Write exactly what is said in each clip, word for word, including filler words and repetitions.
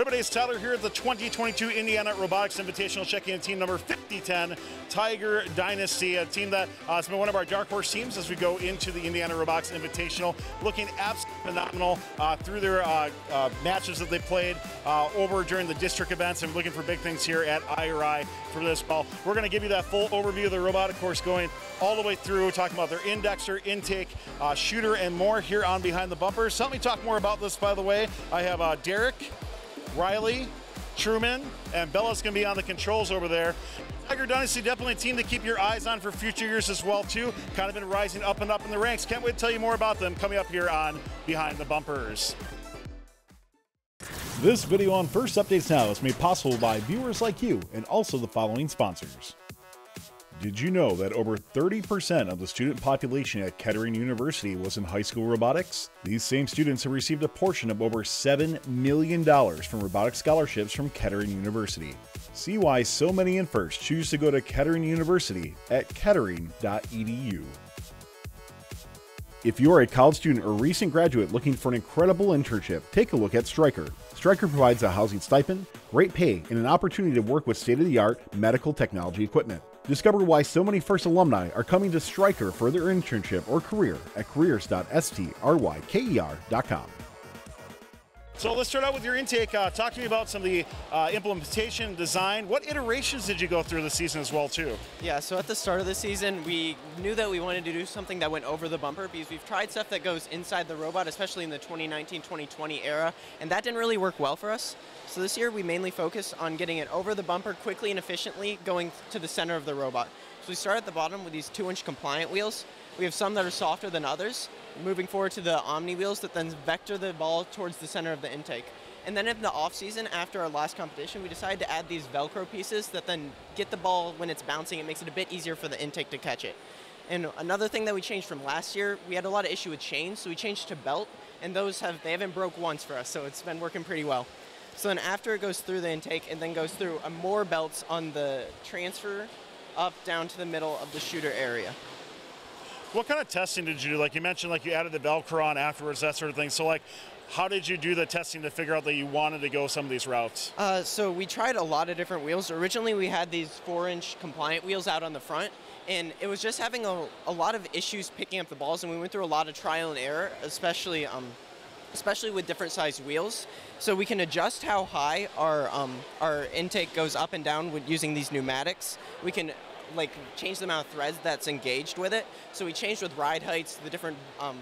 Everybody, it's Tyler here at the twenty twenty-two Indiana Robotics Invitational, checking in team number fifty ten, Tiger Dynasty, a team that uh, has been one of our dark horse teams as we go into the Indiana Robotics Invitational, looking absolutely phenomenal uh, through their uh, uh, matches that they played uh, over during the district events, and looking for big things here at I R I for this fall. We're going to give you that full overview of the robotic course going all the way through, talking about their indexer, intake, uh, shooter, and more here on Behind the Bumpers. So let me talk more about this, by the way. I have uh, Derek, Riley, Truman, and Bella's going to be on the controls over there. Tiger Dynasty, definitely a team to keep your eyes on for future years as well, too. Kind of been rising up and up in the ranks. Can't wait to tell you more about them coming up here on Behind the Bumpers. This video on First Updates Now is made possible by viewers like you and also the following sponsors. Did you know that over thirty percent of the student population at Kettering University was in high school robotics? These same students have received a portion of over seven million dollars from robotic scholarships from Kettering University. See why so many in FIRST choose to go to Kettering University at kettering dot e d u. If you're a college student or recent graduate looking for an incredible internship, take a look at Stryker. Stryker provides a housing stipend, great pay, and an opportunity to work with state-of-the-art medical technology equipment. Discover why so many FIRST alumni are coming to Stryker for their internship or career at careers dot stryker dot com. So let's start out with your intake. Uh, talk to me about some of the uh, implementation, design. What iterations did you go through this season as well, too? Yeah, so at the start of the season, we knew that we wanted to do something that went over the bumper, because we've tried stuff that goes inside the robot, especially in the twenty nineteen twenty twenty era, and that didn't really work well for us. So this year, we mainly focused on getting it over the bumper quickly and efficiently, going to the center of the robot. So we start at the bottom with these two-inch compliant wheels. We have some that are softer than others, moving forward to the Omni wheels that then vector the ball towards the center of the intake. And then in the off season, after our last competition, we decided to add these Velcro pieces that then get the ball when it's bouncing. It makes it a bit easier for the intake to catch it. And another thing that we changed from last year, we had a lot of issue with chains, so we changed to belt, and those have they haven't broke once for us, so it's been working pretty well. So then after it goes through the intake and then goes through a more belts on the transfer up down to the middle of the shooter area. What kind of testing did you do? Like you mentioned, like you added the Velcro on afterwards, that sort of thing. So like, how did you do the testing to figure out that you wanted to go some of these routes? Uh, so we tried a lot of different wheels. Originally, we had these four-inch compliant wheels out on the front, and it was just having a, a lot of issues picking up the balls, and we went through a lot of trial and error, especially um, especially with different sized wheels. So we can adjust how high our, um, our intake goes up and down with using these pneumatics. We can like change the amount of threads that's engaged with it. So we changed with ride heights, the different um,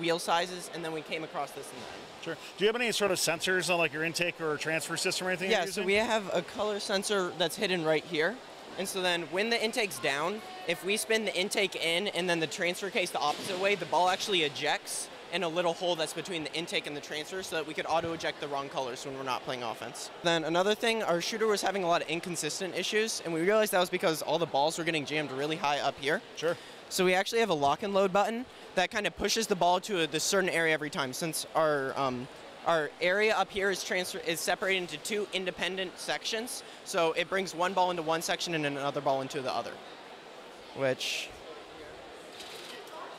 wheel sizes, and then we came across this and that. Sure. Do you have any sort of sensors on like your intake or transfer system or anything? Yeah, so we have a color sensor that's hidden right here. And so then when the intake's down, if we spin the intake in and then the transfer case the opposite way, the ball actually ejects in a little hole that's between the intake and the transfer, so that we could auto-eject the wrong colors when we're not playing offense. Then another thing, our shooter was having a lot of inconsistent issues, and we realized that was because all the balls were getting jammed really high up here. Sure. So we actually have a lock and load button that kind of pushes the ball to a this certain area every time. Since our um, our area up here is transfer is separated into two independent sections, so it brings one ball into one section and another ball into the other, which.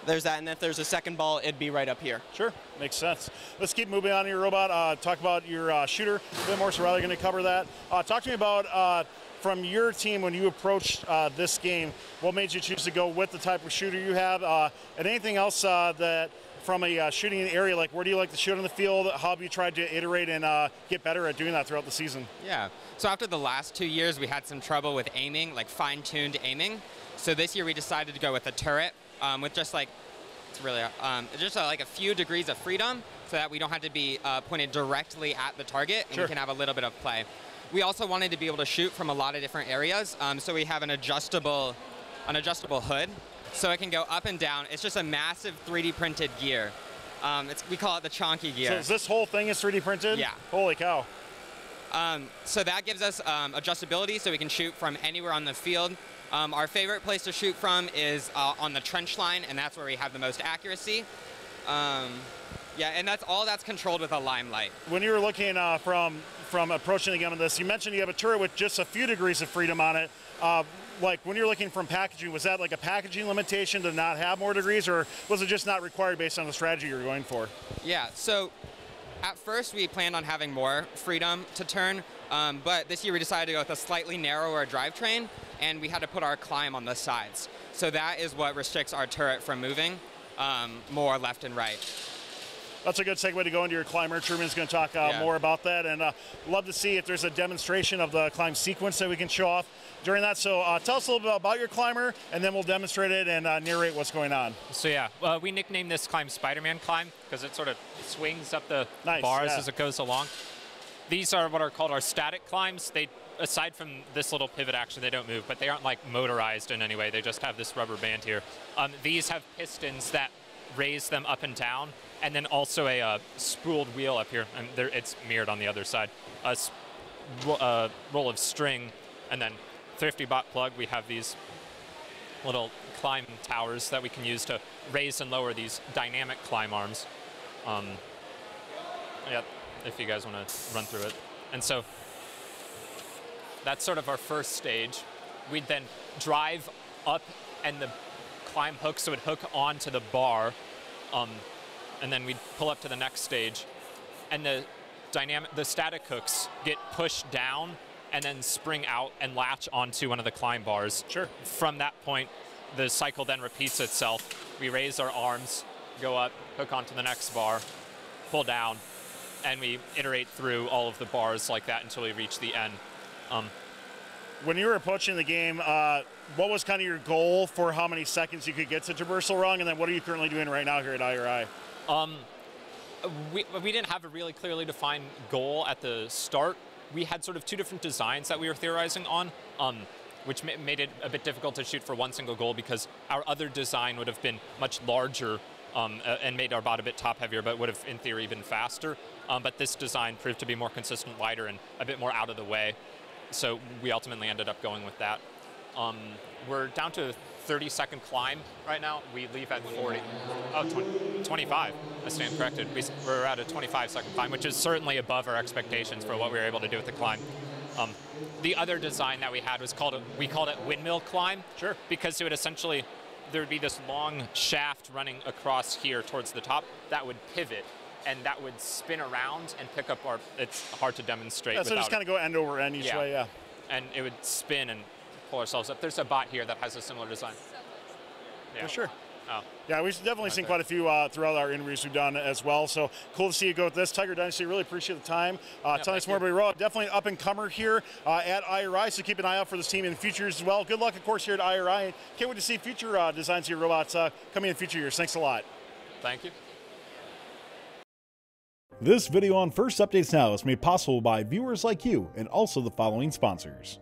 There's that, and if there's a second ball, it'd be right up here. Sure, makes sense. Let's keep moving on to your robot. Uh, talk about your uh, shooter a bit more, so Riley going to cover that. Uh, talk to me about, uh, from your team, when you approached uh, this game, what made you choose to go with the type of shooter you have, uh, and anything else uh, that, from a uh, shooting area, like where do you like to shoot on the field? How have you tried to iterate and uh, get better at doing that throughout the season? Yeah, so after the last two years, we had some trouble with aiming, like fine-tuned aiming. So this year, we decided to go with a turret. Um, with just like, it's really, um, just uh, like a few degrees of freedom, so that we don't have to be uh, pointed directly at the target, and sure. We can have a little bit of play. We also wanted to be able to shoot from a lot of different areas, um, so we have an adjustable, an adjustable hood, so it can go up and down. It's just a massive three D printed gear. Um, it's, we call it the Chonky gear. So is this whole thing is three D printed? Yeah. Holy cow. Um, so that gives us um, adjustability, so we can shoot from anywhere on the field. Um, our favorite place to shoot from is uh, on the trench line, and that's where we have the most accuracy. Um, yeah, and that's all that's controlled with a Limelight. When you were looking uh, from from approaching the game on this, you mentioned you have a turret with just a few degrees of freedom on it. Uh, like when you're looking from packaging, was that like a packaging limitation to not have more degrees, or was it just not required based on the strategy you're going for? Yeah. So At first, we planned on having more freedom to turn, um, but this year we decided to go with a slightly narrower drivetrain, and we had to put our climb on the sides. So that is what restricts our turret from moving um, more left and right. That's a good segue to go into your climber. Truman's going to talk uh, yeah. more about that, and uh, love to see if there's a demonstration of the climb sequence that we can show off during that. So uh, tell us a little bit about your climber, and then we'll demonstrate it and uh, narrate what's going on. So yeah, uh, we nicknamed this climb Spider-Man climb because it sort of swings up the nice, bars yeah. as it goes along. These are what are called our static climbs. They, aside from this little pivot action, they don't move, but they aren't like motorized in any way. They just have this rubber band here. Um, these have pistons that raise them up and down, and then also a uh, spooled wheel up here, and there, it's mirrored on the other side. A uh, roll of string, and then Thrifty Bot Plug. We have these little climb towers that we can use to raise and lower these dynamic climb arms. Um, yep, if you guys want to run through it. And so that's sort of our first stage. We'd then drive up, and the climb hook, so it would hook onto the bar, um, and then we'd pull up to the next stage, and the dynamic, the static hooks get pushed down and then spring out and latch onto one of the climb bars. Sure. From that point, the cycle then repeats itself. We raise our arms, go up, hook onto the next bar, pull down, and we iterate through all of the bars like that until we reach the end. Um, When you were approaching the game, uh, what was kind of your goal for how many seconds you could get to traversal rung, and then what are you currently doing right now here at I R I? Um, we, we didn't have a really clearly defined goal at the start. We had sort of two different designs that we were theorizing on, um, which ma made it a bit difficult to shoot for one single goal because our other design would have been much larger um, and made our bot a bit top heavier, but would have, in theory, been faster. Um, but this design proved to be more consistent, lighter, and a bit more out of the way. So we ultimately ended up going with that. Um, we're down to a thirty second climb right now. We leave at forty. Oh, twenty, twenty-five. I stand corrected. We, we're at a twenty-five second climb, which is certainly above our expectations for what we were able to do with the climb. Um, the other design that we had was called, a, we called it windmill climb. Sure. Because it would essentially, there would be this long shaft running across here towards the top that would pivot, and that would spin around and pick up our, it's hard to demonstrate. Yeah, so just kind of go end over end each yeah. way, yeah. And it would spin and pull ourselves up. There's a bot here that has a similar design. Yeah. For sure. Oh. Yeah, we've definitely right seen there. quite a few uh, throughout our interviews we've done as well. So cool to see you go with this. Tiger Dynasty, really appreciate the time. Uh, no, telling us more about your role. Definitely an up-and-comer here uh, at I R I, so keep an eye out for this team in the future as well. Good luck, of course, here at I R I. Can't wait to see future uh, designs of your robots uh, coming in future years. Thanks a lot. Thank you. This video on First Updates Now is made possible by viewers like you and also the following sponsors.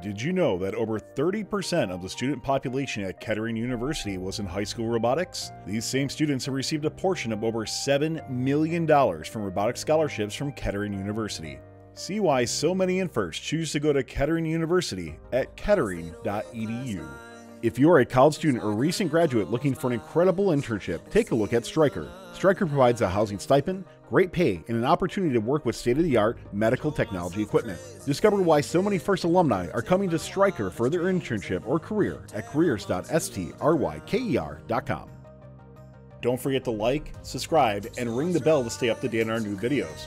Did you know that over thirty percent of the student population at Kettering University was in high school robotics? These same students have received a portion of over seven million dollars from robotic scholarships from Kettering University. See why so many in FIRST choose to go to Kettering University at kettering dot e d u. If you're a college student or recent graduate looking for an incredible internship, take a look at Stryker. Stryker provides a housing stipend, great pay, and an opportunity to work with state-of-the-art medical technology equipment. Discover why so many FIRST alumni are coming to Stryker for their internship or career at careers dot stryker dot com. Don't forget to like, subscribe, and ring the bell to stay up to date on our new videos.